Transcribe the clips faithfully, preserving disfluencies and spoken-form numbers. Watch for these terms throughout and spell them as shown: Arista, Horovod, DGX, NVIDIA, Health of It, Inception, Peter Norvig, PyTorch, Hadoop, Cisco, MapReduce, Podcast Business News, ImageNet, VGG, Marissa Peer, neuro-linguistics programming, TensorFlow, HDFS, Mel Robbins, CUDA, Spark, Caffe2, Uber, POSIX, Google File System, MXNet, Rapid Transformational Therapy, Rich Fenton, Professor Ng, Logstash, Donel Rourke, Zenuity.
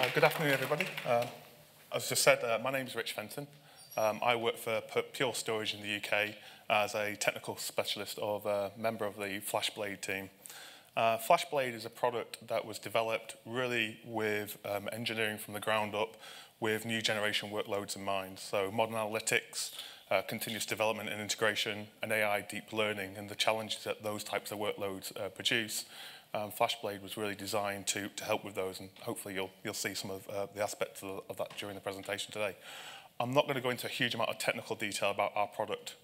Uh, good afternoon, everybody. Uh, as just said, uh, my name is Rich Fenton. Um, I work for Pure Storage in the U K as a technical specialist of a member of the FlashBlade team. Uh, FlashBlade is a product that was developed really with um, engineering from the ground up with new generation workloads in mind. So modern analytics, uh, continuous development and integration, and A I deep learning, and the challenges that those types of workloads uh, produce. Um, FlashBlade was really designed to, to help with those, and hopefully you'll, you'll see some of uh, the aspects of, of that during the presentation today. I'm not going to go into a huge amount of technical detail about our product.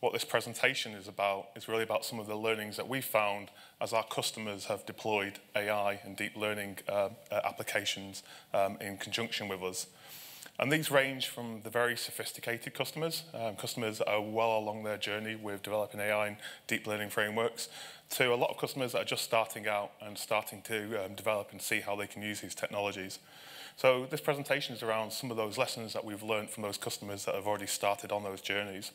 What this presentation is about is really about some of the learnings that we found as our customers have deployed A I and deep learning uh, applications um, in conjunction with us. And these range from the very sophisticated customers, um, customers that are well along their journey with developing A I and deep learning frameworks, to a lot of customers that are just starting out and starting to um, develop and see how they can use these technologies. So this presentation is around some of those lessons that we've learned from those customers that have already started on those journeys.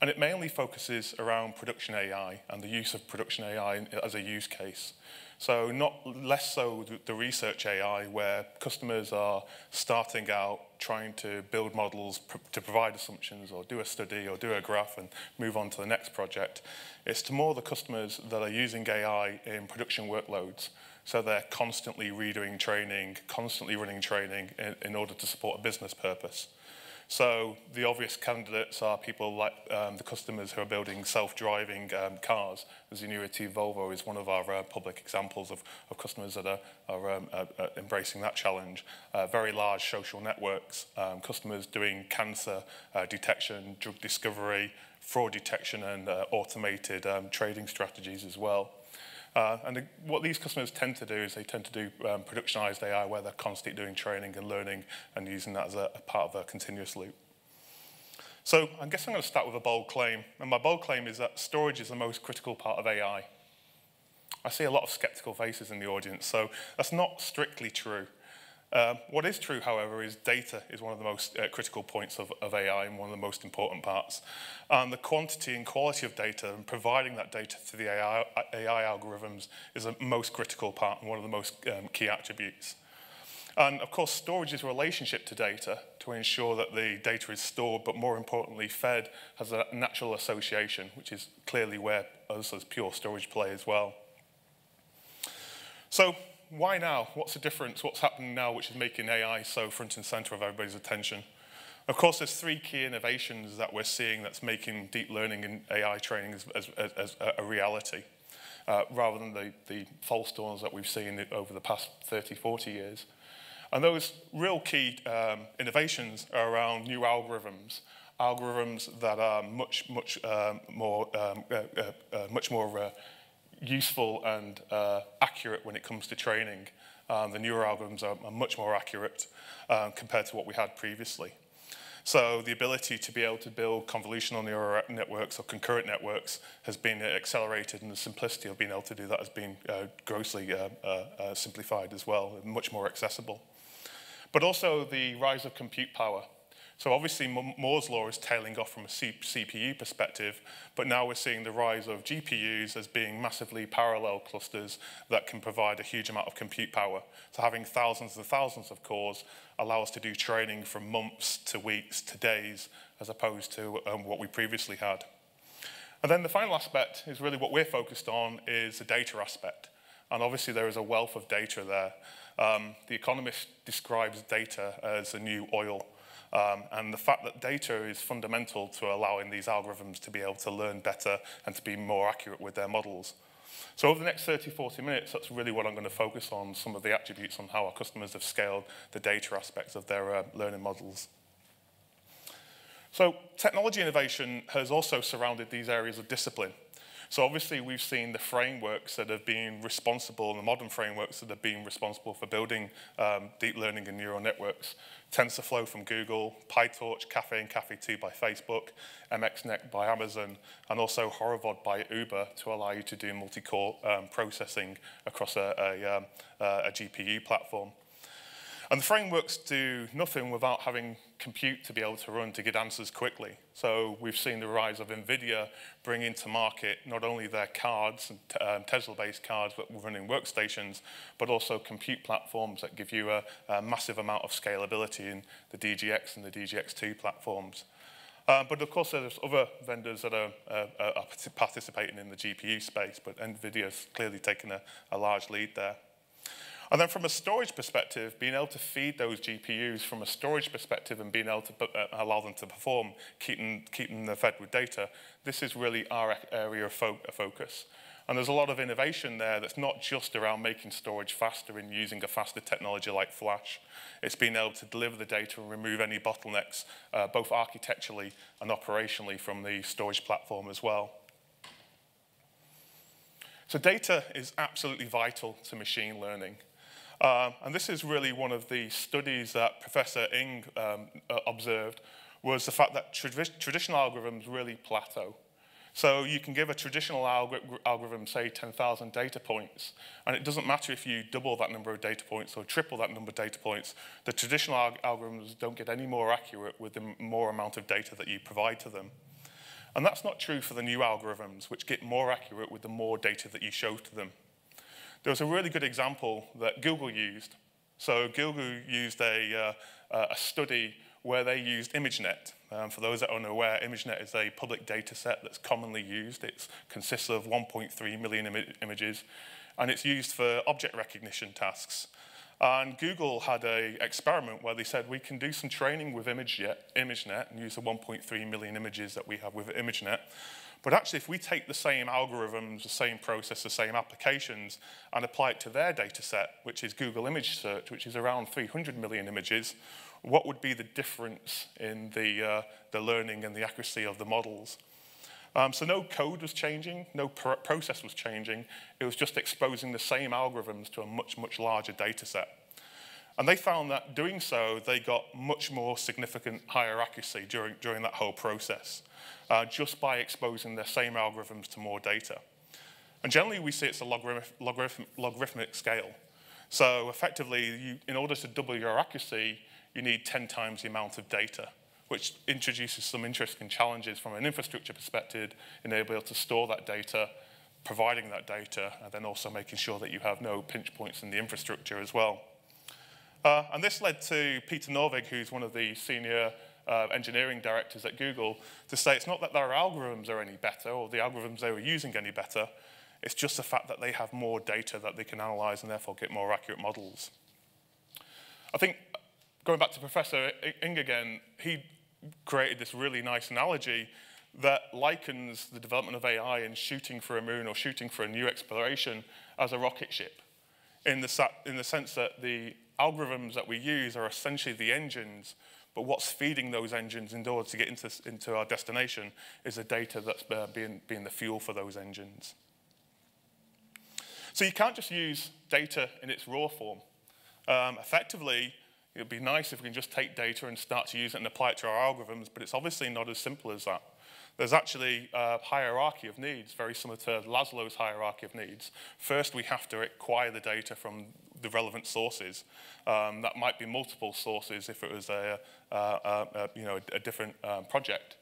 And it mainly focuses around production A I and the use of production A I as a use case. So not less so the research A I, where customers are starting out trying to build models pr to provide assumptions or do a study or do a graph and move on to the next project. It's to more the customers that are using A I in production workloads. So they're constantly redoing training, constantly running training in, in order to support a business purpose. So the obvious candidates are people like um, the customers who are building self-driving um, cars. Zenuity, Volvo is one of our uh, public examples of, of customers that are, are um, uh, embracing that challenge. Uh, very large social networks, um, customers doing cancer uh, detection, drug discovery, fraud detection, and uh, automated um, trading strategies as well. Uh, and the, what these customers tend to do is they tend to do um, productionized A I, where they're constantly doing training and learning and using that as a, a part of their continuous loop. So I guess I'm going to start with a bold claim. And my bold claim is that storage is the most critical part of A I. I see a lot of skeptical faces in the audience, so that's not strictly true. Uh, what is true, however, is data is one of the most uh, critical points of, of A I and one of the most important parts. And the quantity and quality of data and providing that data to the A I, A I algorithms is the most critical part and one of the most um, key attributes. And of course, storage's relationship to data to ensure that the data is stored, but more importantly, fed, has a natural association, which is clearly where us as Pure Storage play as well. So, why now? What's the difference? What's happening now, which is making A I so front and center of everybody's attention? Of course, there's three key innovations that we're seeing that's making deep learning and A I training as, as, as a reality, uh, rather than the, the false dawns that we've seen over the past thirty, forty years. And those real key um, innovations are around new algorithms, algorithms that are much, much um, more, um, uh, uh, uh, much more uh, useful and uh, accurate when it comes to training. Um, the newer algorithms are, are much more accurate uh, compared to what we had previously. So the ability to be able to build convolutional neural networks or concurrent networks has been accelerated, and the simplicity of being able to do that has been uh, grossly uh, uh, uh, simplified as well, and much more accessible. But also the rise of compute power. So obviously Moore's law is tailing off from a C P U perspective, but now we're seeing the rise of G P Us as being massively parallel clusters that can provide a huge amount of compute power. So having thousands and thousands of cores allows us to do training from months to weeks to days, as opposed to um, what we previously had. And then the final aspect is really what we're focused on is the data aspect. And obviously there is a wealth of data there. Um, the Economist describes data as the new oil. Um, and the fact that data is fundamental to allowing these algorithms to be able to learn better and to be more accurate with their models. So over the next thirty, forty minutes, that's really what I'm going to focus on, some of the attributes on how our customers have scaled the data aspects of their uh, learning models. So technology innovation has also surrounded these areas of discipline. So obviously we've seen the frameworks that have been responsible, the modern frameworks that have been responsible for building um, deep learning and neural networks. TensorFlow from Google, PyTorch, Caffe and Caffe two by Facebook, M X Net by Amazon, and also Horovod by Uber to allow you to do multi-core um, processing across a, a, um, a G P U platform. And the frameworks do nothing without having compute to be able to run to get answers quickly. So we've seen the rise of NVIDIA bring into market not only their cards, um, Tesla-based cards that were running workstations, but also compute platforms that give you a, a massive amount of scalability in the D G X and the D G X two platforms. Uh, but of course, there's other vendors that are, uh, are participating in the G P U space, but NVIDIA's clearly taken a, a large lead there. And then from a storage perspective, being able to feed those G P Us from a storage perspective and being able to uh, allow them to perform, keeping, keeping them fed with data, this is really our area of fo- focus. And there's a lot of innovation there that's not just around making storage faster and using a faster technology like Flash. It's being able to deliver the data and remove any bottlenecks, uh, both architecturally and operationally from the storage platform as well. So data is absolutely vital to machine learning. Uh, and this is really one of the studies that Professor Ng um, observed, was the fact that tra traditional algorithms really plateau. So you can give a traditional algor algorithm, say, ten thousand data points, and it doesn't matter if you double that number of data points or triple that number of data points, the traditional alg algorithms don't get any more accurate with the more amount of data that you provide to them. And that's not true for the new algorithms, which get more accurate with the more data that you show to them. There was a really good example that Google used. So Google used a, uh, a study where they used ImageNet. Um, for those that aren't aware, ImageNet is a public data set that's commonly used. It consists of one point three million im images, and it's used for object recognition tasks. And Google had an experiment where they said, we can do some training with ImageNet and use the one point three million images that we have with ImageNet. But actually, if we take the same algorithms, the same process, the same applications, and apply it to their data set, which is Google Image Search, which is around three hundred million images, what would be the difference in the, uh, the learning and the accuracy of the models? Um, so no code was changing, no pr process was changing. It was just exposing the same algorithms to a much, much larger data set. And they found that doing so, they got much more significant higher accuracy during, during that whole process, uh, just by exposing the same algorithms to more data. And generally, we see it's a logarith logarith logarithmic scale. So effectively, you, in order to double your accuracy, you need ten times the amount of data, which introduces some interesting challenges from an infrastructure perspective, and they'll be able to store that data, providing that data, and then also making sure that you have no pinch points in the infrastructure as well. Uh, and this led to Peter Norvig, who's one of the senior uh, engineering directors at Google, to say it's not that their algorithms are any better or the algorithms they were using any better, it's just the fact that they have more data that they can analyze and therefore get more accurate models. I think, going back to Professor Ng again, he created this really nice analogy that likens the development of A I and shooting for a moon or shooting for a new exploration as a rocket ship, in the, in the sense that the algorithms that we use are essentially the engines, but what's feeding those engines in order to get into, into our destination is the data that's uh, being, being the fuel for those engines. So you can't just use data in its raw form. Um, effectively, it would be nice if we can just take data and start to use it and apply it to our algorithms, but it's obviously not as simple as that. There's actually a hierarchy of needs, very similar to Maslow's hierarchy of needs. First, we have to acquire the data from the relevant sources. Um, that might be multiple sources if it was a, a, a, a you know, a different um, project.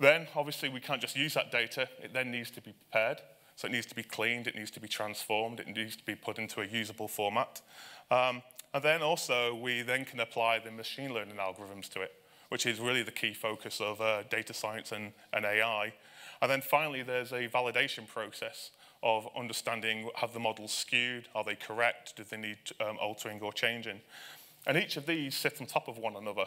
Then, obviously, we can't just use that data. It then needs to be prepared. So it needs to be cleaned. It needs to be transformed. It needs to be put into a usable format. Um, and then also, we then can apply the machine learning algorithms to it, which is really the key focus of uh, data science and, and A I. And then finally, there's a validation process of understanding, have the models skewed? Are they correct? Do they need um, altering or changing? And each of these sit on top of one another.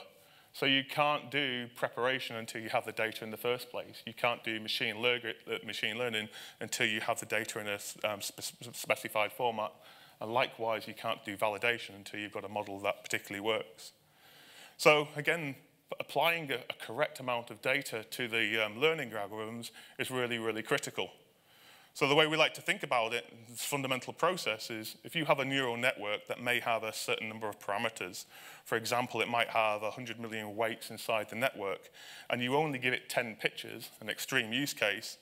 So you can't do preparation until you have the data in the first place. You can't do machine, lear machine learning until you have the data in a um, spe specified format. And likewise, you can't do validation until you've got a model that particularly works. So again, applying a, a correct amount of data to the um, learning algorithms is really, really critical. So the way we like to think about it, this fundamental process is, if you have a neural network that may have a certain number of parameters, for example, it might have one hundred million weights inside the network, and you only give it ten pictures, an extreme use case,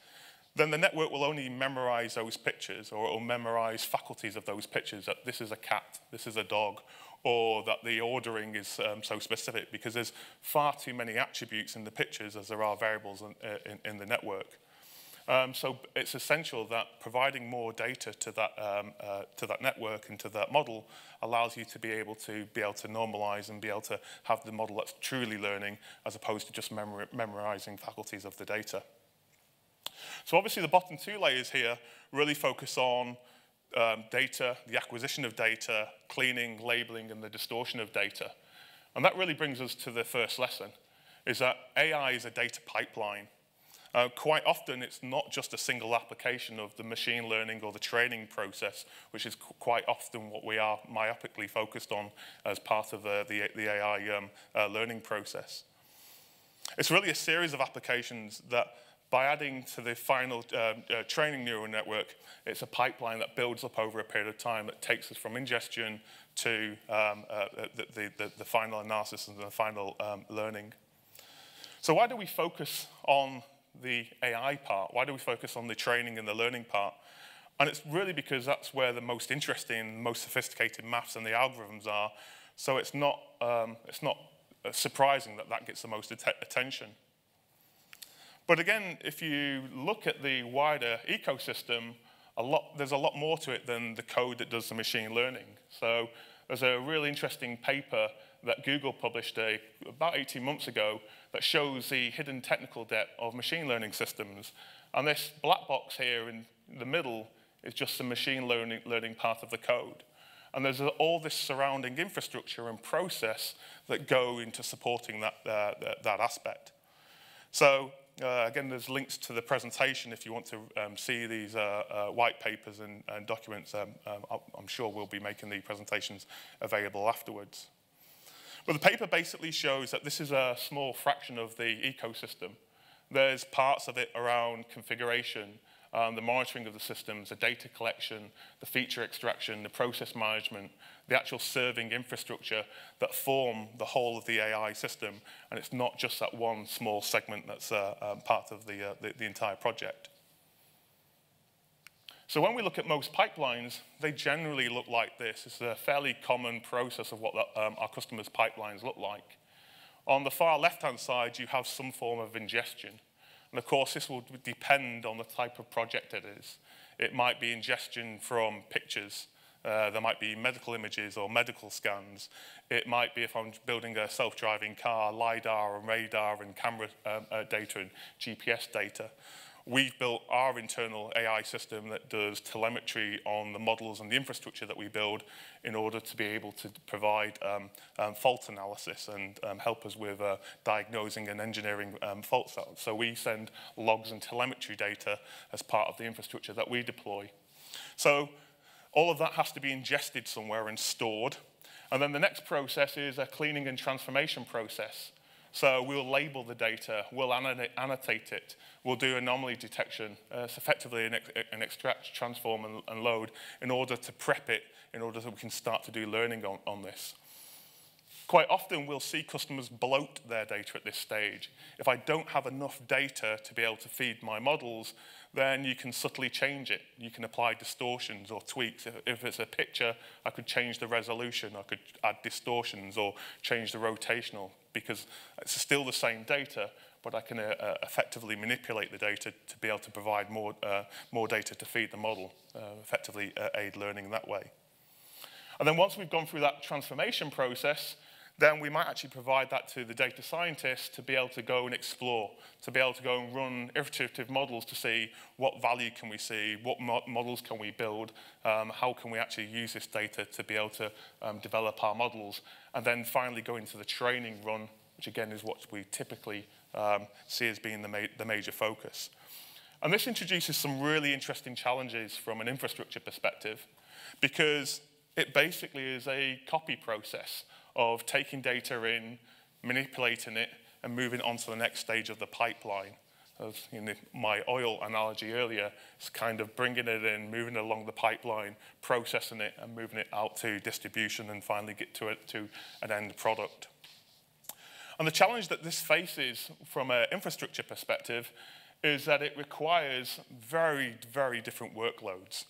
then the network will only memorize those pictures, or it will memorize faculties of those pictures, that this is a cat, this is a dog, or that the ordering is um, so specific, because there's far too many attributes in the pictures as there are variables in, in, in the network. Um, so it's essential that providing more data to that, um, uh, to that network and to that model allows you to be able to be able to normalize and be able to have the model that's truly learning, as opposed to just memori memorizing faculties of the data. So obviously the bottom two layers here really focus on um, data, the acquisition of data, cleaning, labeling, and the distortion of data. And that really brings us to the first lesson, is that A I is a data pipeline. Uh, quite often, it's not just a single application of the machine learning or the training process, which is qu quite often what we are myopically focused on as part of uh, the, the A I um, uh, learning process. It's really a series of applications that, by adding to the final uh, uh, training neural network, it's a pipeline that builds up over a period of time that takes us from ingestion to um, uh, the, the, the, the final analysis and the final um, learning. So why do we focus on the A I part? Why do we focus on the training and the learning part? And it's really because that's where the most interesting, most sophisticated maths and the algorithms are. So it's not, um, it's not surprising that that gets the most att attention. But again, if you look at the wider ecosystem, a lot, there's a lot more to it than the code that does the machine learning. So there's a really interesting paper that Google published a, about eighteen months ago that shows the hidden technical debt of machine learning systems. And this black box here in the middle is just the machine learning, learning part of the code. And there's all this surrounding infrastructure and process that go into supporting that, uh, that, that aspect. So uh, again, there's links to the presentation if you want to um, see these uh, uh, white papers and, and documents. Um, um, I'm sure we'll be making the presentations available afterwards. Well, the paper basically shows that this is a small fraction of the ecosystem. There's parts of it around configuration, um, the monitoring of the systems, the data collection, the feature extraction, the process management, the actual serving infrastructure that form the whole of the A I system. And it's not just that one small segment that's uh, um, part of the, uh, the, the entire project. So when we look at most pipelines, they generally look like this. It's a fairly common process of what the, um, our customers' pipelines look like. On the far left-hand side, you have some form of ingestion. And of course, this will depend on the type of project it is. It might be ingestion from pictures. Uh, there might be medical images or medical scans. It might be, if I'm building a self-driving car, LiDAR and radar and camera um, uh, data and G P S data. We've built our internal A I system that does telemetry on the models and the infrastructure that we build in order to be able to provide um, um, fault analysis and um, help us with uh, diagnosing and engineering um, faults out. So we send logs and telemetry data as part of the infrastructure that we deploy. So all of that has to be ingested somewhere and stored. And then the next process is a cleaning and transformation process. So we'll label the data, we'll annotate it, we'll do anomaly detection, uh, it's effectively an, ex an extract, transform, and, and load in order to prep it, in order so we can start to do learning on, on this. Quite often we'll see customers bloat their data at this stage. If I don't have enough data to be able to feed my models, then you can subtly change it. You can apply distortions or tweaks. If, if it's a picture, I could change the resolution, I could add distortions or change the rotational, because it's still the same data, but I can uh, effectively manipulate the data to be able to provide more, uh, more data to feed the model, uh, effectively uh, aid learning that way. And then once we've gone through that transformation process, then we might actually provide that to the data scientist to be able to go and explore, to be able to go and run iterative models to see what value can we see, what mo models can we build, um, how can we actually use this data to be able to um, develop our models, and then finally go into the training run, which again is what we typically um, see as being the, ma the major focus. And this introduces some really interesting challenges from an infrastructure perspective, because it basically is a copy process of taking data in, manipulating it, and moving on to the next stage of the pipeline. As in the, my oil analogy earlier, it's kind of bringing it in, moving it along the pipeline, processing it, and moving it out to distribution, and finally get to, it, to an end product. And the challenge that this faces from an infrastructure perspective is that it requires very, very different workloads.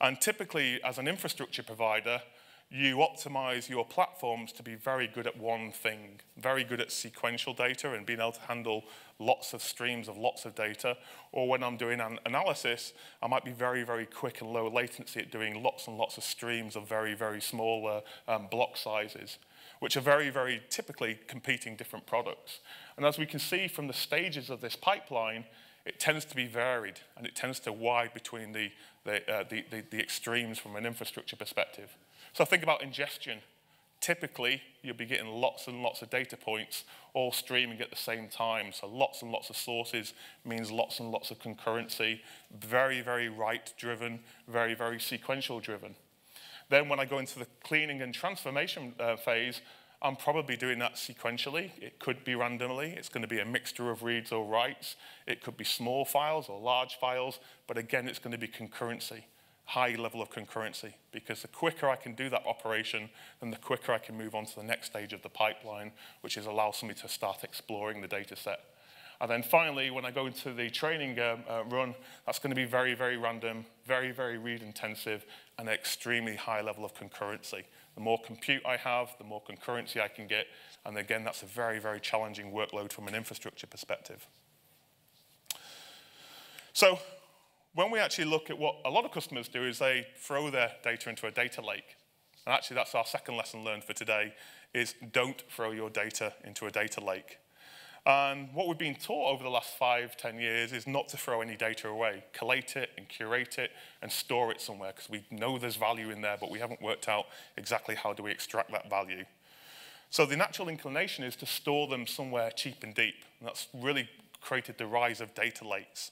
And typically, as an infrastructure provider, you optimize your platforms to be very good at one thing, very good at sequential data and being able to handle lots of streams of lots of data. Or when I'm doing an analysis, I might be very, very quick and low latency at doing lots and lots of streams of very, very small uh, um, block sizes, which are very, very typically competing different products. And as we can see from the stages of this pipeline, it tends to be varied, and it tends to wide between the, the, uh, the, the, the extremes from an infrastructure perspective. So think about ingestion. Typically, you'll be getting lots and lots of data points all streaming at the same time. So lots and lots of sources means lots and lots of concurrency, very, very write-driven, very, very sequential-driven. Then when I go into the cleaning and transformation uh, phase, I'm probably doing that sequentially. It could be randomly. It's going to be a mixture of reads or writes. It could be small files or large files. But again, it's going to be concurrency, high level of concurrency, because the quicker I can do that operation, then the quicker I can move on to the next stage of the pipeline, which is allows me to start exploring the data set. And then finally, when I go into the training uh, uh, run, that's going to be very, very random, very, very read-intensive, and an extremely high level of concurrency. The more compute I have, the more concurrency I can get. And again, that's a very, very challenging workload from an infrastructure perspective. So when we actually look at what a lot of customers do is they throw their data into a data lake. And actually, that's our second lesson learned for today, is don't throw your data into a data lake. And what we've been taught over the last five, ten years is not to throw any data away. Collate it and curate it and store it somewhere, because we know there's value in there, but we haven't worked out exactly how do we extract that value. So the natural inclination is to store them somewhere cheap and deep. And that's really created the rise of data lakes.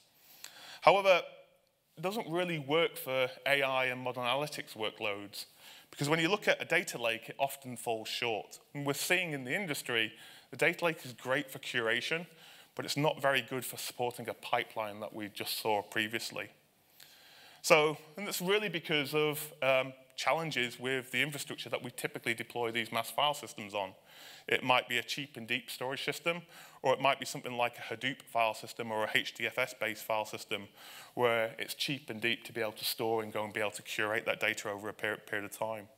However, it doesn't really work for A I and modern analytics workloads, because when you look at a data lake, it often falls short. And we're seeing in the industry, the data lake is great for curation, but it's not very good for supporting a pipeline that we just saw previously. So, and that's really because of um, challenges with the infrastructure that we typically deploy these mass file systems on. It might be a cheap and deep storage system, or it might be something like a Hadoop file system or a H D F S-based file system, where it's cheap and deep to be able to store and go and be able to curate that data over a period of time.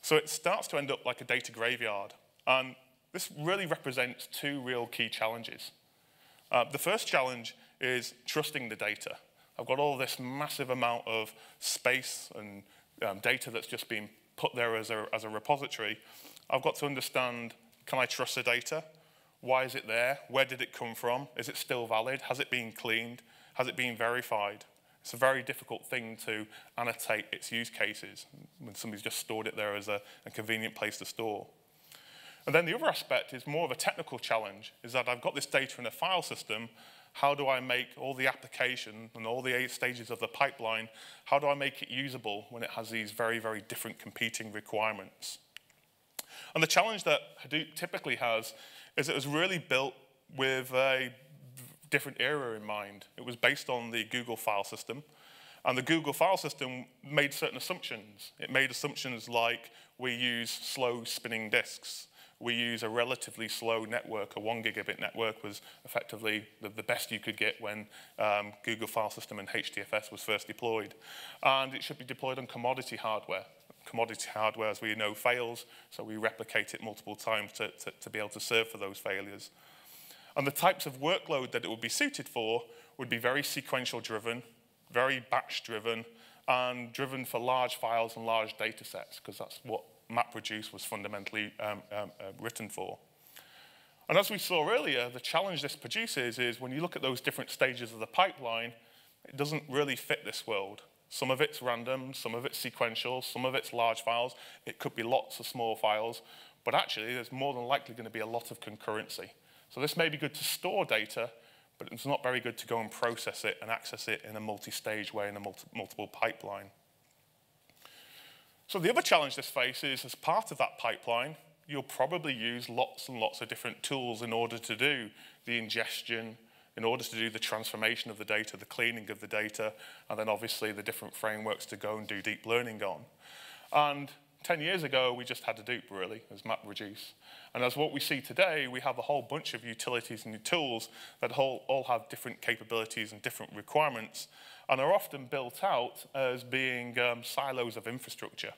So it starts to end up like a data graveyard. And this really represents two real key challenges. Uh, the first challenge is trusting the data. I've got all this massive amount of space and um, data that's just been put there as a, as a repository. I've got to understand, can I trust the data? Why is it there? Where did it come from? Is it still valid? Has it been cleaned? Has it been verified? It's a very difficult thing to annotate its use cases when somebody's just stored it there as a, a convenient place to store. And then the other aspect is more of a technical challenge, is that I've got this data in a file system. How do I make all the application and all the eight stages of the pipeline, how do I make it usable when it has these very, very different competing requirements? And the challenge that Hadoop typically has is it was really built with a different era in mind. It was based on the Google file system. And the Google file system made certain assumptions. It made assumptions like we use slow spinning disks. We use a relatively slow network. A one gigabit network was effectively the, the best you could get when um, Google File System and H D F S was first deployed. And it should be deployed on commodity hardware. Commodity hardware, as we know, fails, so we replicate it multiple times to, to, to be able to serve for those failures. And the types of workload that it would be suited for would be very sequential driven, very batch driven, and driven for large files and large data sets, because that's what MapReduce was fundamentally um, um, uh, written for. And as we saw earlier, the challenge this produces is when you look at those different stages of the pipeline, it doesn't really fit this world. Some of it's random, some of it's sequential, some of it's large files. It could be lots of small files, but actually there's more than likely going to be a lot of concurrency. So this may be good to store data, but it's not very good to go and process it and access it in a multi-stage way in a multi multiple pipeline. So the other challenge this faces is, as part of that pipeline, you'll probably use lots and lots of different tools in order to do the ingestion, in order to do the transformation of the data, the cleaning of the data, and then obviously the different frameworks to go and do deep learning on. And ten years ago, we just had Hadoop, really, as MapReduce. And as what we see today, we have a whole bunch of utilities and tools that all, all have different capabilities and different requirements, and are often built out as being um, silos of infrastructure.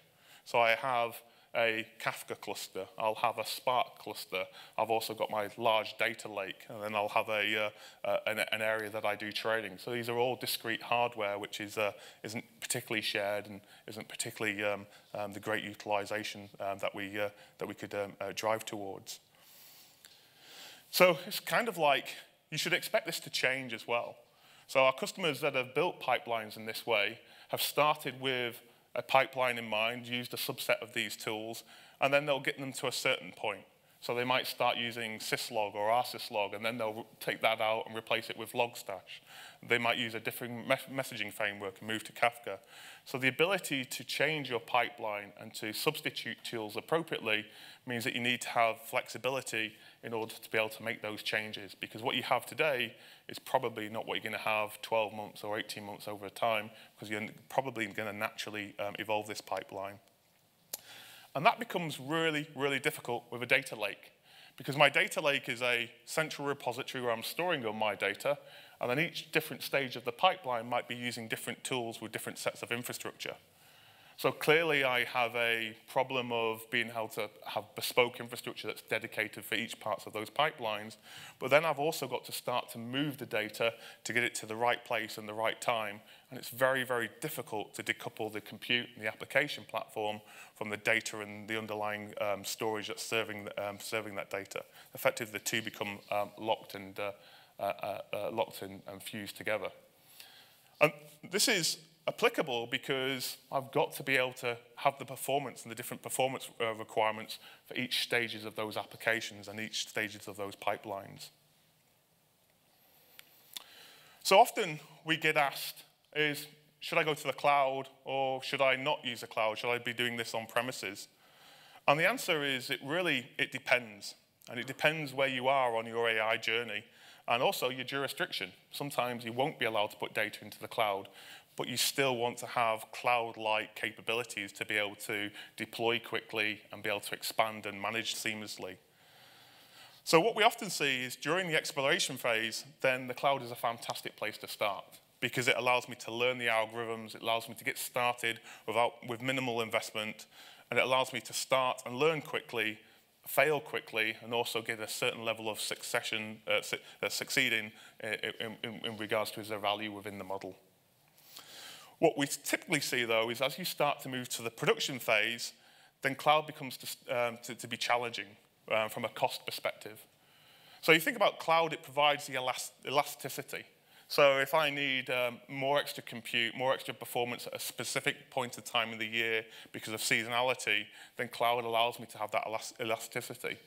So I have a Kafka cluster, I'll have a Spark cluster, I've also got my large data lake, and then I'll have a, uh, uh, an, an area that I do trading. So these are all discrete hardware, which is, uh, isn't particularly shared and isn't particularly um, um, the great utilization um, that, we, uh, that we could um, uh, drive towards. So it's kind of like, you should expect this to change as well. So our customers that have built pipelines in this way have started with a pipeline in mind, used a subset of these tools, and then they'll get them to a certain point. So they might start using syslog or rsyslog, and then they'll take that out and replace it with Logstash. They might use a different me messaging framework and move to Kafka. So the ability to change your pipeline and to substitute tools appropriately means that you need to have flexibility in order to be able to make those changes, because what you have today is probably not what you're going to have twelve months or eighteen months over time, because you're probably going to naturally um, evolve this pipeline. And that becomes really, really difficult with a data lake, because my data lake is a central repository where I'm storing all my data, and then each different stage of the pipeline might be using different tools with different sets of infrastructure. So clearly I have a problem of being able to have bespoke infrastructure that's dedicated for each parts of those pipelines, but then I've also got to start to move the data to get it to the right place and the right time, and it's very, very difficult to decouple the compute and the application platform from the data and the underlying um, storage that's serving, um, serving that data. Effectively, the two become um, locked, and, uh, uh, uh, locked in, and fused together. And this is applicable because I've got to be able to have the performance and the different performance uh, requirements for each stages of those applications and each stages of those pipelines. So often we get asked is, should I go to the cloud or should I not use the cloud? Should I be doing this on premises? And the answer is it really, it depends. And it depends where you are on your A I journey and also your jurisdiction. Sometimes you won't be allowed to put data into the cloud, but you still want to have cloud-like capabilities to be able to deploy quickly and be able to expand and manage seamlessly. So what we often see is during the exploration phase, then the cloud is a fantastic place to start because it allows me to learn the algorithms, it allows me to get started without, with minimal investment, and it allows me to start and learn quickly, fail quickly, and also get a certain level of succession, uh, su uh, succeeding in, in, in regards to the value within the model. What we typically see, though, is as you start to move to the production phase, then cloud becomes to, um, to, to be challenging uh, from a cost perspective. So you think about cloud, it provides the elast elasticity. So if I need um, more extra compute, more extra performance at a specific point of time in the year because of seasonality, then cloud allows me to have that elast elasticity.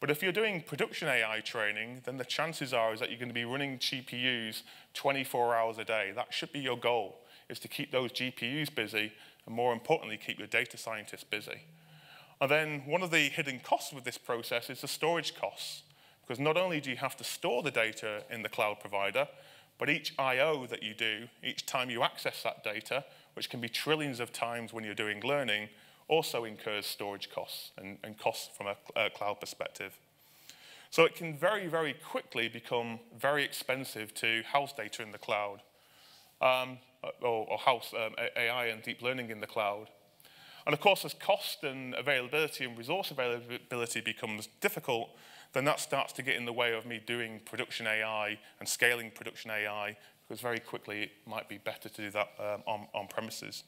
But if you're doing production A I training, then the chances are is that you're going to be running G P Us twenty-four hours a day. That should be your goal, is to keep those G P Us busy, and more importantly, keep your data scientists busy. And then one of the hidden costs with this process is the storage costs, because not only do you have to store the data in the cloud provider, but each I O that you do, each time you access that data, which can be trillions of times when you're doing learning, also incurs storage costs and, and costs from a, a cloud perspective. So it can very, very quickly become very expensive to house data in the cloud. Um, Or, or house um, A I and deep learning in the cloud. And of course, as cost and availability and resource availability becomes difficult, then that starts to get in the way of me doing production A I and scaling production A I, because very quickly it might be better to do that um, on, on premises.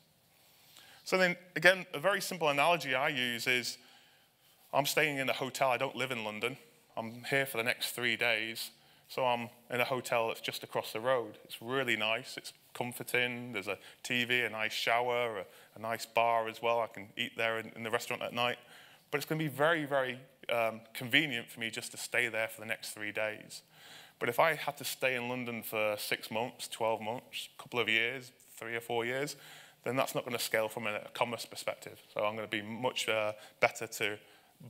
So then, again, a very simple analogy I use is, I'm staying in a hotel, I don't live in London, I'm here for the next three days, so I'm in a hotel that's just across the road. It's really nice, it's comforting, there's a T V, a nice shower, a, a nice bar as well. I can eat there in, in the restaurant at night. But it's going to be very, very um, convenient for me just to stay there for the next three days. But if I had to stay in London for six months, twelve months, a couple of years, three or four years, then that's not going to scale from a, a commerce perspective. So I'm going to be much uh, better to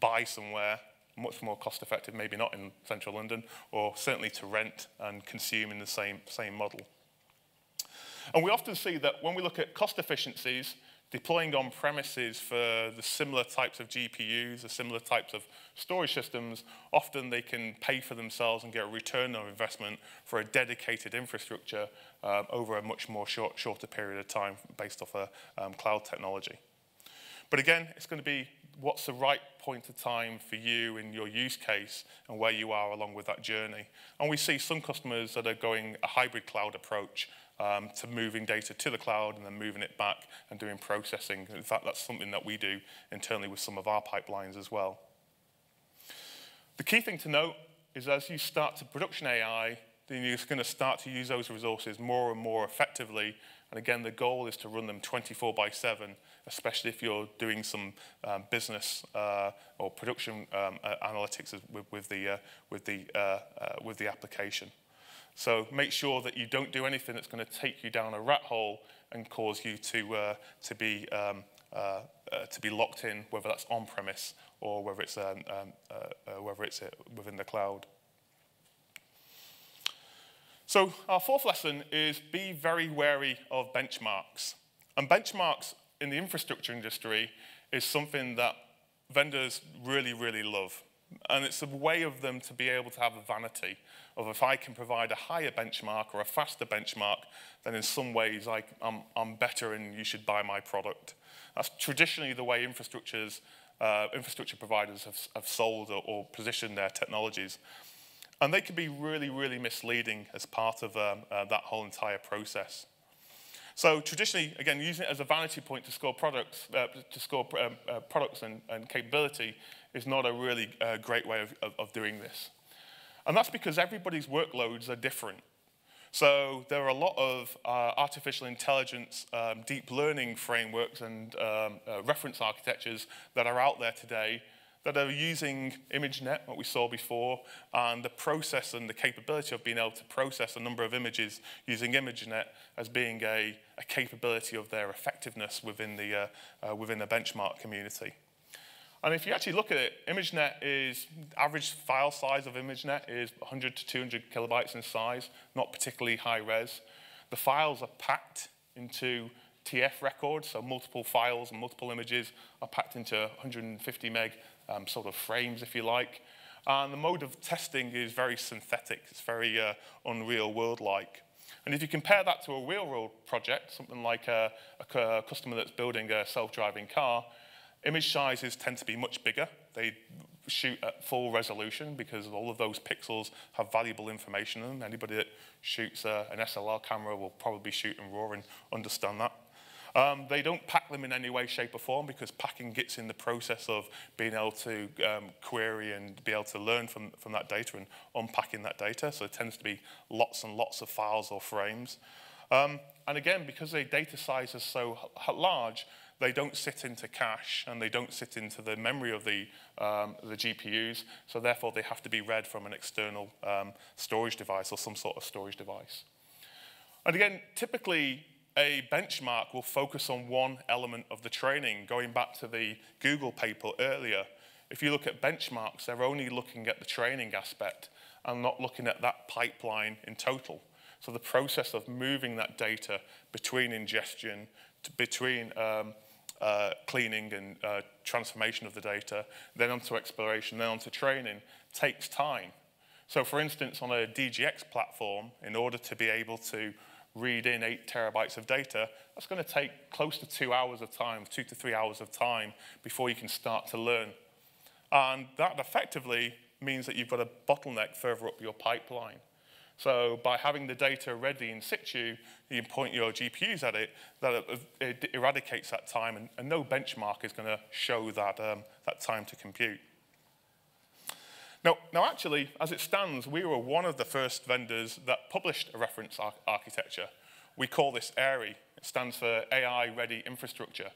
buy somewhere, much more cost effective, maybe not in central London, or certainly to rent and consume in the same, same model. And we often see that when we look at cost efficiencies, deploying on premises for the similar types of G P Us, the similar types of storage systems, often they can pay for themselves and get a return on investment for a dedicated infrastructure um, over a much more short, shorter period of time based off a um, cloud technology. But again, it's going to be what's the right point of time for you in your use case and where you are along with that journey. And we see some customers that are going a hybrid cloud approach um, to moving data to the cloud and then moving it back and doing processing. In fact, that's something that we do internally with some of our pipelines as well. The key thing to note is as you start to production A I, then you're going to start to use those resources more and more effectively. And again, the goal is to run them twenty-four by seven, especially if you're doing some um, business uh, or production um, uh, analytics with, with the uh, with the uh, uh, with the application. So make sure that you don't do anything that's going to take you down a rat hole and cause you to uh, to be um, uh, uh, to be locked in, whether that's on premise or whether it's um, um, uh, uh, whether it's within the cloud. So our fourth lesson is be very wary of benchmarks. And benchmarks in the infrastructure industry is something that vendors really, really love. And it's a way of them to be able to have a vanity of if I can provide a higher benchmark or a faster benchmark, then in some ways I, I'm, I'm better and you should buy my product. That's traditionally the way infrastructures, uh, infrastructure providers have, have sold or, or positioned their technologies. And they can be really, really misleading as part of um, uh, that whole entire process. So traditionally, again, using it as a vanity point to score products, uh, to score um, uh, products and, and capability is not a really uh, great way of, of, of doing this. And that's because everybody's workloads are different. So there are a lot of uh, artificial intelligence, um, deep learning frameworks and um, uh, reference architectures that are out there today that are using ImageNet, what we saw before, and the process and the capability of being able to process a number of images using ImageNet as being a, a capability of their effectiveness within the, uh, uh, within the benchmark community. And if you actually look at it, ImageNet is, average file size of ImageNet is one hundred to two hundred kilobytes in size, not particularly high res. The files are packed into T F records, so multiple files and multiple images are packed into one hundred fifty meg um, sort of frames, if you like. And the mode of testing is very synthetic. It's very uh, unreal world-like. And if you compare that to a real-world project, something like a, a, a customer that's building a self-driving car, image sizes tend to be much bigger. They shoot at full resolution because all of those pixels have valuable information in them. Anybody that shoots uh, an S L R camera will probably shoot in RAW and understand that. Um, they don't pack them in any way, shape, or form because packing gets in the process of being able to um, query and be able to learn from, from that data and unpacking that data. So it tends to be lots and lots of files or frames. Um, and again, because their data size is so large, they don't sit into cache and they don't sit into the memory of the, um, the G P Us. So therefore, they have to be read from an external um, storage device or some sort of storage device. And again, typically, a benchmark will focus on one element of the training. Going back to the Google paper earlier, if you look at benchmarks, they're only looking at the training aspect and not looking at that pipeline in total. So the process of moving that data between ingestion, to between um, uh, cleaning and uh, transformation of the data, then onto exploration, then onto training, takes time. So for instance, on a D G X platform, in order to be able to read in eight terabytes of data, that's going to take close to two hours of time, two to three hours of time before you can start to learn. And that effectively means that you've got a bottleneck further up your pipeline. So by having the data ready in situ, you point your G P Us at it, that it eradicates that time, and, and no benchmark is going to show that, um, that time to compute. Now, now, actually, as it stands, we were one of the first vendors that published a reference ar architecture. We call this AIRI. It stands for A I-Ready Infrastructure.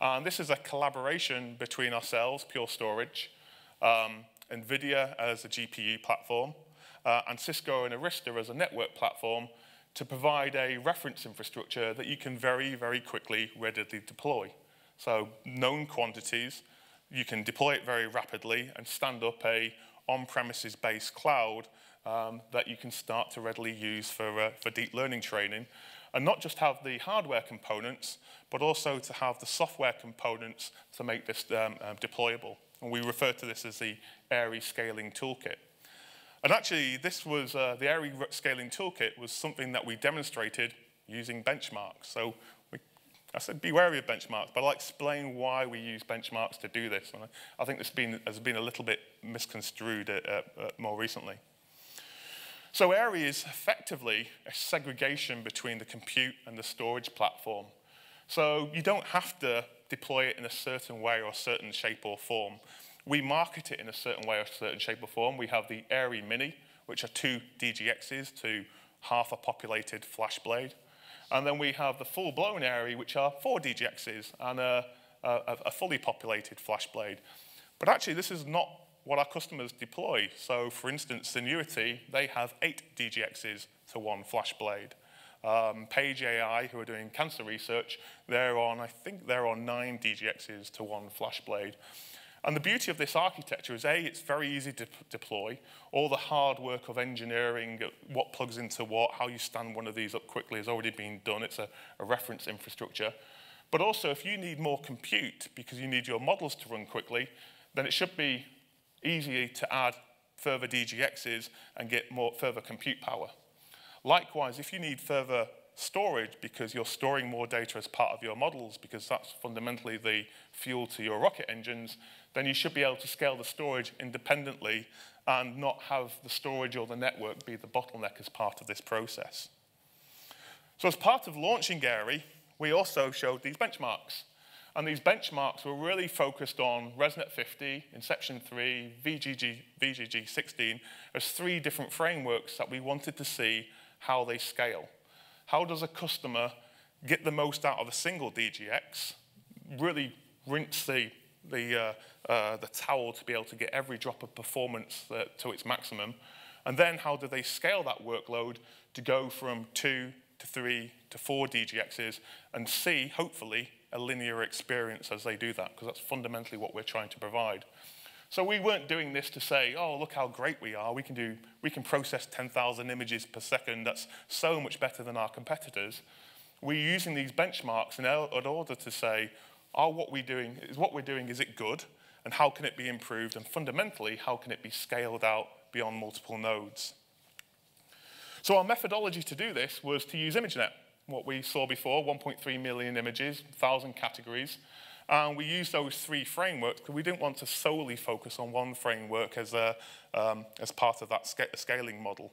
And this is a collaboration between ourselves, Pure Storage, um, NVIDIA as a G P U platform, uh, and Cisco and Arista as a network platform to provide a reference infrastructure that you can very, very quickly readily deploy. So known quantities, you can deploy it very rapidly and stand up a on-premises based cloud um, that you can start to readily use for, uh, for deep learning training, and not just have the hardware components, but also to have the software components to make this um, uh, deployable. And we refer to this as the AIRI Scaling Toolkit. And actually, this was, uh, the AIRI Scaling Toolkit was something that we demonstrated using benchmarks. So we I said, be wary of benchmarks, but I'll explain why we use benchmarks to do this. And I think this been, has been a little bit misconstrued uh, uh, more recently. So AIRI is effectively a segregation between the compute and the storage platform. So you don't have to deploy it in a certain way or a certain shape or form. We market it in a certain way or a certain shape or form. We have the AIRI Mini, which are two D G Xs to half a populated FlashBlade. And then we have the full-blown AIRI, which are four D G Xs and a, a, a fully populated FlashBlade. But actually, this is not what our customers deploy. So for instance, Zenuity, they have eight D G Xs to one FlashBlade. Um, Page A I, who are doing cancer research, they're on, I think they're on nine D G Xs to one FlashBlade. And the beauty of this architecture is, A, it's very easy to deploy. All the hard work of engineering, what plugs into what, how you stand one of these up quickly has already been done. It's a, a reference infrastructure. But also, if you need more compute because you need your models to run quickly, then it should be easy to add further D G Xs and get more further compute power. Likewise, if you need further storage because you're storing more data as part of your models, because that's fundamentally the fuel to your rocket engines, then you should be able to scale the storage independently and not have the storage or the network be the bottleneck as part of this process. So as part of launching AIRI, we also showed these benchmarks. And these benchmarks were really focused on ResNet fifty, Inception three, V G G sixteen as three different frameworks that we wanted to see how they scale. How does a customer get the most out of a single D G X, really rinse the, the, uh, uh, the towel to be able to get every drop of performance uh, to its maximum? And then how do they scale that workload to go from two to three to four D G Xs and see, hopefully, a linear experience as they do that? Because that's fundamentally what we're trying to provide. So we weren't doing this to say, oh, look how great we are. We can, do, we can process ten thousand images per second. That's so much better than our competitors. We're using these benchmarks in order to say, are what we're doing, is what we're doing, is it good? And how can it be improved? And fundamentally, how can it be scaled out beyond multiple nodes? So our methodology to do this was to use ImageNet, what we saw before, one point three million images, one thousand categories. And we used those three frameworks because we didn't want to solely focus on one framework as, a, um, as part of that sc scaling model.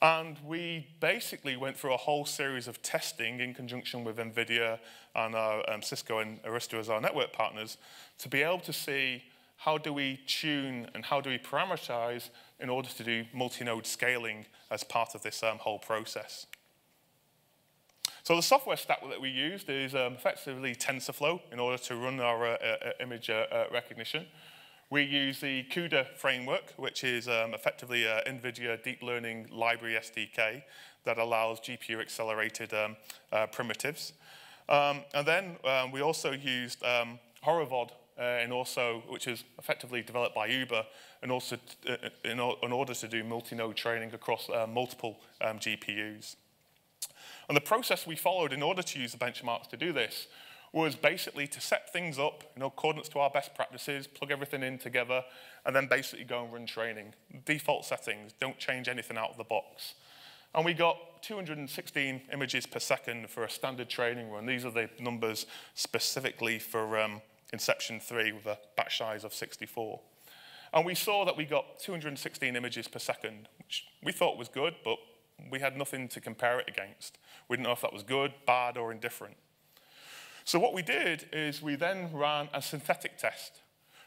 And we basically went through a whole series of testing in conjunction with NVIDIA and our, um, Cisco and Arista as our network partners to be able to see how do we tune and how do we parameterize in order to do multi-node scaling as part of this um, whole process. So the software stack that we used is um, effectively TensorFlow in order to run our uh, uh, image uh, uh, recognition. We use the CUDA framework, which is um, effectively a NVIDIA Deep Learning Library S D K that allows G P U-accelerated um, uh, primitives. Um, and then um, we also used um, Horovod, uh, and also, which is effectively developed by Uber, and also uh, in, or in order to do multi-node training across uh, multiple um, G P Us. And the process we followed in order to use the benchmarks to do this was basically to set things up in accordance to our best practices, plug everything in together, and then basically go and run training. Default settings, don't change anything out of the box. And we got two hundred sixteen images per second for a standard training run. These are the numbers specifically for um, Inception three with a batch size of sixty-four. And we saw that we got two hundred sixteen images per second, which we thought was good, but we had nothing to compare it against. We didn't know if that was good, bad, or indifferent. So what we did is we then ran a synthetic test.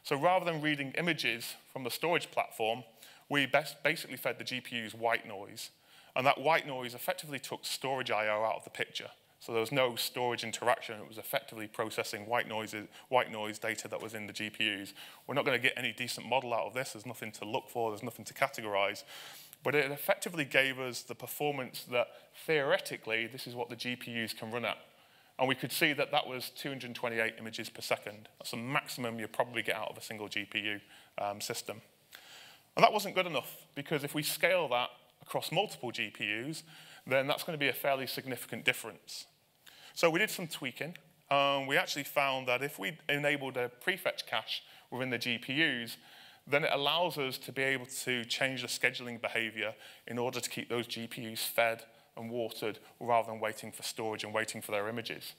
So rather than reading images from the storage platform, we best basically fed the G P Us white noise. And that white noise effectively took storage I O out of the picture. So there was no storage interaction. It was effectively processing white noise, white noise data that was in the G P Us. We're not going to get any decent model out of this. There's nothing to look for. There's nothing to categorize. But it effectively gave us the performance that, theoretically, this is what the G P Us can run at. And we could see that that was two hundred twenty-eight images per second. That's the maximum you'll probably get out of a single G P U um, system. And that wasn't good enough, because if we scale that across multiple G P Us, then that's going to be a fairly significant difference. So we did some tweaking. Um, we actually found that if we enabled a prefetch cache within the G P Us, then it allows us to be able to change the scheduling behavior in order to keep those G P Us fed and watered rather than waiting for storage and waiting for their images.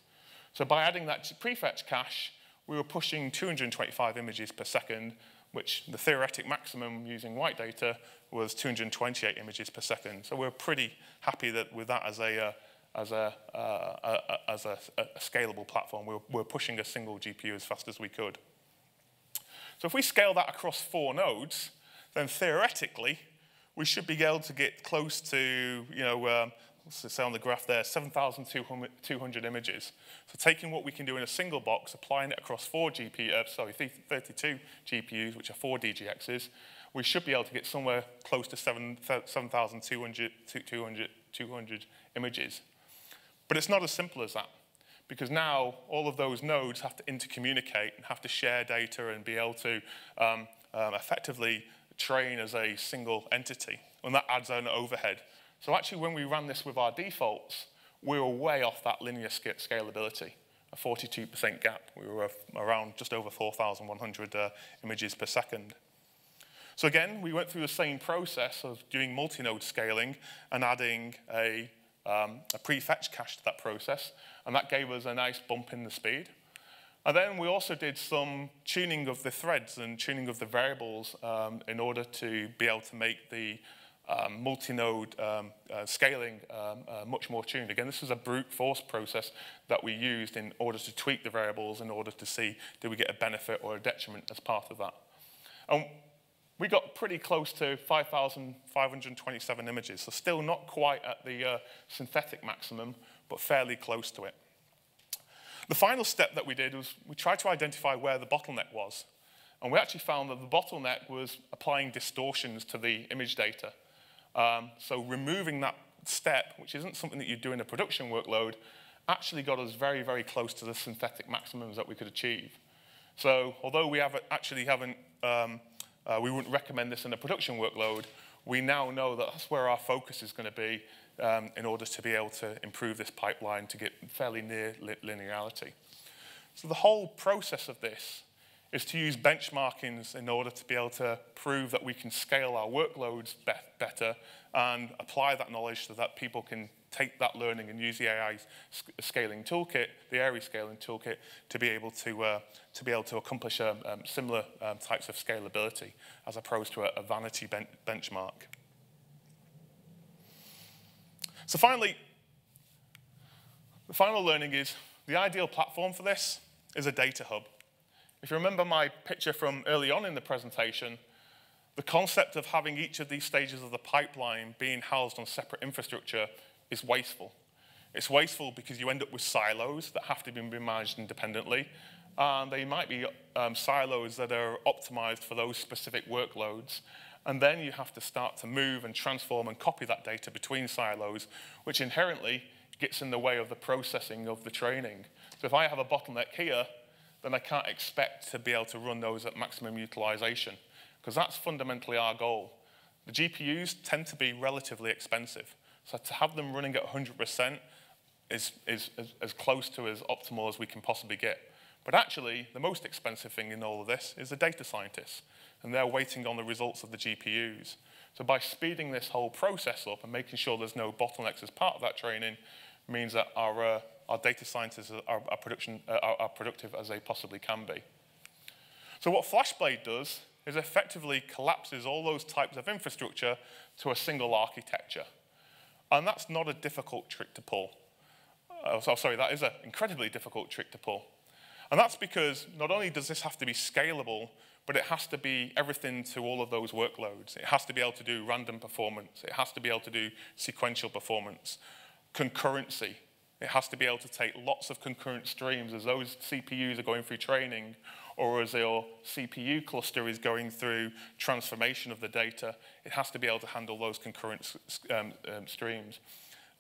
So by adding that prefetch cache, we were pushing two hundred twenty-five images per second, which the theoretic maximum using white data was two hundred twenty-eight images per second. So we're pretty happy that with that as a, uh, as a, uh, a, a, as a, a scalable platform, we're, we're pushing a single G P U as fast as we could. So if we scale that across four nodes, then theoretically, we should be able to get close to, you know, um, let's say on the graph there, seven thousand two hundred images. So taking what we can do in a single box, applying it across four G P, uh, sorry, thirty-two G P Us, which are four D G Xs, we should be able to get somewhere close to seven thousand two hundred images. But it's not as simple as that, because now all of those nodes have to intercommunicate and have to share data and be able to um, um, effectively train as a single entity, and that adds on overhead. So actually, when we ran this with our defaults, we were way off that linear scalability, a forty-two percent gap. We were around just over four thousand one hundred uh, images per second. So again, we went through the same process of doing multi-node scaling and adding a, um, a prefetch cache to that process, and that gave us a nice bump in the speed. And then we also did some tuning of the threads and tuning of the variables um, in order to be able to make the um, multi-node um, uh, scaling um, uh, much more tuned. Again, this is a brute force process that we used in order to tweak the variables in order to see did we get a benefit or a detriment as part of that. And we got pretty close to five thousand five hundred twenty-seven images, so still not quite at the uh, synthetic maximum, but fairly close to it. The final step that we did was we tried to identify where the bottleneck was. And we actually found that the bottleneck was applying distortions to the image data. Um, so removing that step, which isn't something that you do in a production workload, actually got us very, very close to the synthetic maximums that we could achieve. So although we haven't, actually haven't, um, uh, we wouldn't recommend this in a production workload, we now know that that's where our focus is going to be um, in order to be able to improve this pipeline to get fairly near li linearity. So the whole process of this is to use benchmarkings in order to be able to prove that we can scale our workloads be better and apply that knowledge so that people can take that learning and use the A I sc scaling toolkit, the AIRI scaling toolkit, to be able to, uh, to, be able to accomplish um, um, similar um, types of scalability as opposed to a, a vanity ben benchmark. So finally, the final learning is the ideal platform for this is a data hub. If you remember my picture from early on in the presentation, the concept of having each of these stages of the pipeline being housed on separate infrastructure is wasteful. It's wasteful because you end up with silos that have to be managed independently, and they might be um, silos that are optimized for those specific workloads, and then you have to start to move and transform and copy that data between silos, which inherently gets in the way of the processing of the training. So if I have a bottleneck here, then I can't expect to be able to run those at maximum utilization, because that's fundamentally our goal. The G P Us tend to be relatively expensive. So to have them running at one hundred percent is, is, is as close to as optimal as we can possibly get. But actually, the most expensive thing in all of this is the data scientists, and they're waiting on the results of the G P Us. So by speeding this whole process up and making sure there's no bottlenecks as part of that training means that our, uh, our data scientists are, are, production, uh, are, are productive as they possibly can be. So what FlashBlade does is effectively collapses all those types of infrastructure to a single architecture. And that's not a difficult trick to pull. Uh, so, sorry, that is an incredibly difficult trick to pull. And that's because not only does this have to be scalable, but it has to be everything to all of those workloads. It has to be able to do random performance. It has to be able to do sequential performance, concurrency. It has to be able to take lots of concurrent streams as those C P Us are going through training or as your C P U cluster is going through transformation of the data. It has to be able to handle those concurrent um, um, streams.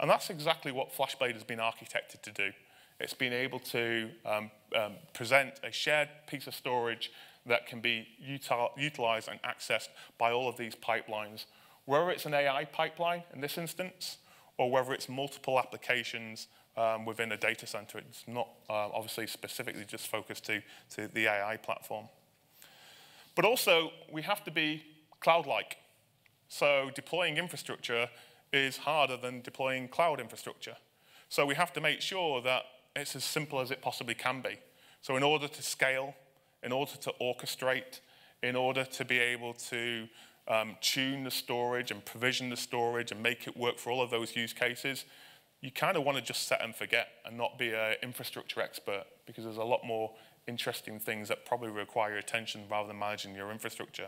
And that's exactly what FlashBlade has been architected to do. It's been able to um, um, present a shared piece of storage that can be util utilized and accessed by all of these pipelines, whether it's an A I pipeline in this instance, or whether it's multiple applications um, within a data center. It's not uh, obviously specifically just focused to, to the A I platform. But also, we have to be cloud-like. So deploying infrastructure is harder than deploying cloud infrastructure. So we have to make sure that It's as simple as it possibly can be. So in order to scale, in order to orchestrate, in order to be able to um, tune the storage and provision the storage and make it work for all of those use cases, you kind of want to just set and forget and not be an infrastructure expert, because there's a lot more interesting things that probably require your attention rather than managing your infrastructure.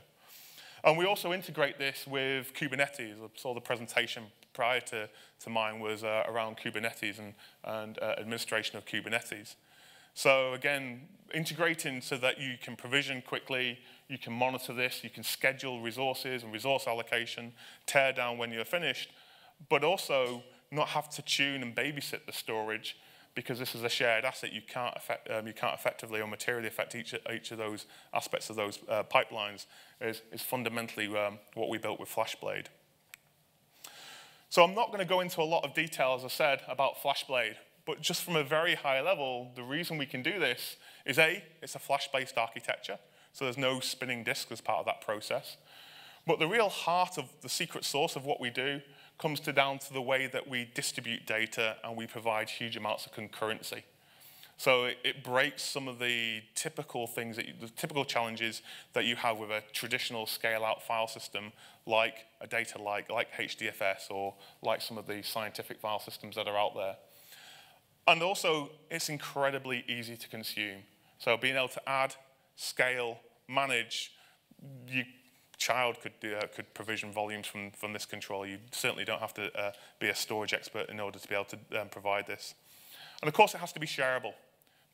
And we also integrate this with Kubernetes. I saw the presentation prior to, to mine was uh, around Kubernetes and, and uh, administration of Kubernetes. So again, integrating so that you can provision quickly, you can monitor this, you can schedule resources and resource allocation, tear down when you're finished, but also not have to tune and babysit the storage, because this is a shared asset. You can't, affect, um, you can't effectively or materially affect each, each of those aspects of those uh, pipelines is, is fundamentally um, what we built with FlashBlade. So I'm not going to go into a lot of detail, as I said, about FlashBlade, but just from a very high level, the reason we can do this is, A, it's a flash-based architecture, so there's no spinning disk as part of that process. But the real heart of the secret sauce of what we do comes to down to the way that we distribute data and we provide huge amounts of concurrency. So it, it breaks some of the typical things, that you, the typical challenges that you have with a traditional scale-out file system, like a data like, like H D F S or like some of the scientific file systems that are out there. And also, it's incredibly easy to consume. So being able to add, scale, manage, you child could, uh, could provision volumes from, from this controller. You certainly don't have to uh, be a storage expert in order to be able to um, provide this. And of course, it has to be shareable,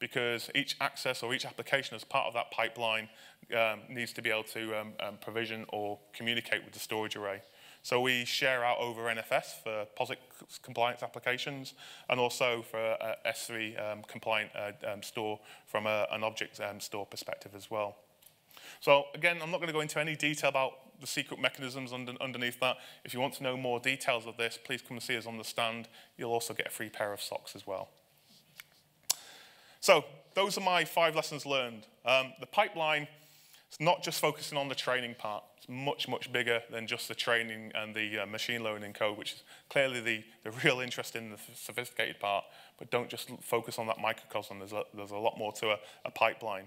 because each access or each application as part of that pipeline um, needs to be able to um, um, provision or communicate with the storage array. So we share out over N F S for POSIX compliance applications, and also for uh, S three um, compliant uh, um, store from a, an object um, store perspective as well. So again, I'm not going to go into any detail about the secret mechanisms under, underneath that. If you want to know more details of this, please come and see us on the stand. You'll also get a free pair of socks as well. So those are my five lessons learned. Um, the pipeline is not just focusing on the training part. It's much, much bigger than just the training and the uh, machine learning code, which is clearly the, the real interest in the sophisticated part. But don't just focus on that microcosm. There's a, there's a lot more to a, a pipeline.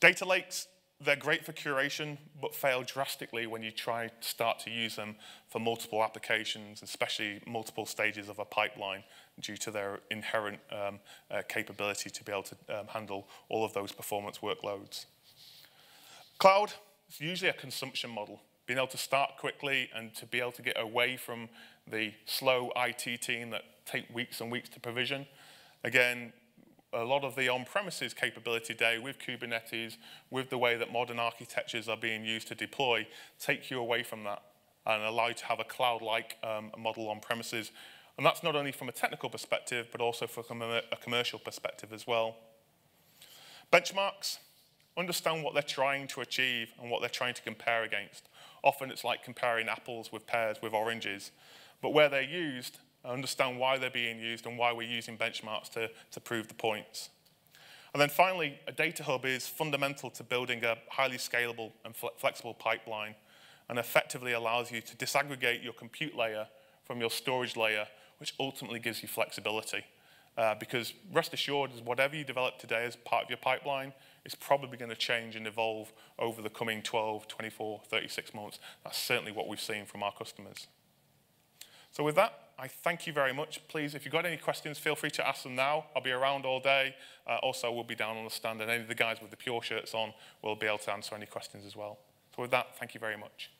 Data lakes, they're great for curation, but fail drastically when you try to start to use them for multiple applications, especially multiple stages of a pipeline, due to their inherent um, uh, capability to be able to um, handle all of those performance workloads. Cloud is usually a consumption model, being able to start quickly and to be able to get away from the slow I T team that take weeks and weeks to provision. Again, a lot of the on-premises capability today with Kubernetes, with the way that modern architectures are being used to deploy, take you away from that and allow you to have a cloud-like um, model on-premises. And that's not only from a technical perspective, but also from a commercial perspective as well. Benchmarks, understand what they're trying to achieve and what they're trying to compare against. Often it's like comparing apples with pears with oranges. But where they're used, understand why they're being used and why we're using benchmarks to, to prove the points. And then finally, a data hub is fundamental to building a highly scalable and fle flexible pipeline, and effectively allows you to disaggregate your compute layer from your storage layer, which ultimately gives you flexibility. Uh, because rest assured, whatever you develop today as part of your pipeline is probably going to change and evolve over the coming twelve, twenty-four, thirty-six months. That's certainly what we've seen from our customers. So with that, I thank you very much. Please, if you've got any questions, feel free to ask them now. I'll be around all day. Uh, also, we'll be down on the stand, and any of the guys with the Pure shirts on will be able to answer any questions as well. So with that, thank you very much.